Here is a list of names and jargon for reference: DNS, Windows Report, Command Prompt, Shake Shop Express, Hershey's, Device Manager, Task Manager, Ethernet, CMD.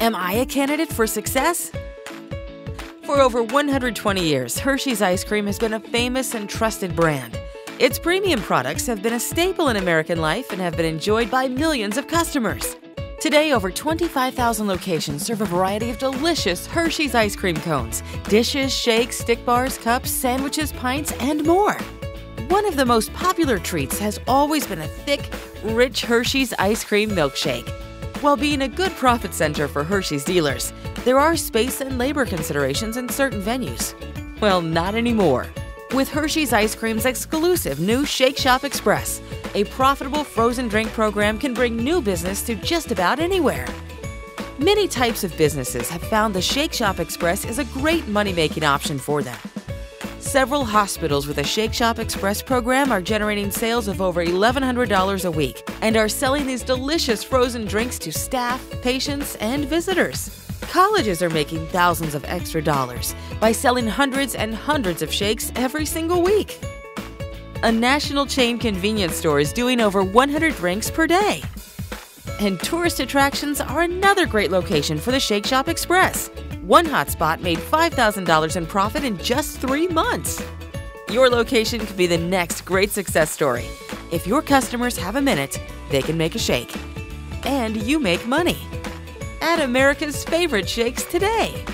Am I a candidate for success? For over 120 years, Hershey's ice cream has been a famous and trusted brand. Its premium products have been a staple in American life and have been enjoyed by millions of customers. Today, over 25,000 locations serve a variety of delicious Hershey's ice cream cones, dishes, shakes, stick bars, cups, sandwiches, pints, and more. One of the most popular treats has always been a thick, rich Hershey's ice cream milkshake. While being a good profit center for Hershey's dealers, there are space and labor considerations in certain venues. Well, not anymore. With Hershey's Ice Cream's exclusive new Shake Shop Express, a profitable frozen drink program can bring new business to just about anywhere. Many types of businesses have found the Shake Shop Express is a great money-making option for them. Several hospitals with a Shake Shop Express program are generating sales of over $1,100 a week and are selling these delicious frozen drinks to staff, patients, and visitors. Colleges are making thousands of extra dollars by selling hundreds and hundreds of shakes every single week. A national chain convenience store is doing over 100 drinks per day. And tourist attractions are another great location for the Shake Shop Express. One hotspot made $5,000 in profit in just 3 months. Your location could be the next great success story. If your customers have a minute, they can make a shake. And you make money. Add America's favorite shakes today.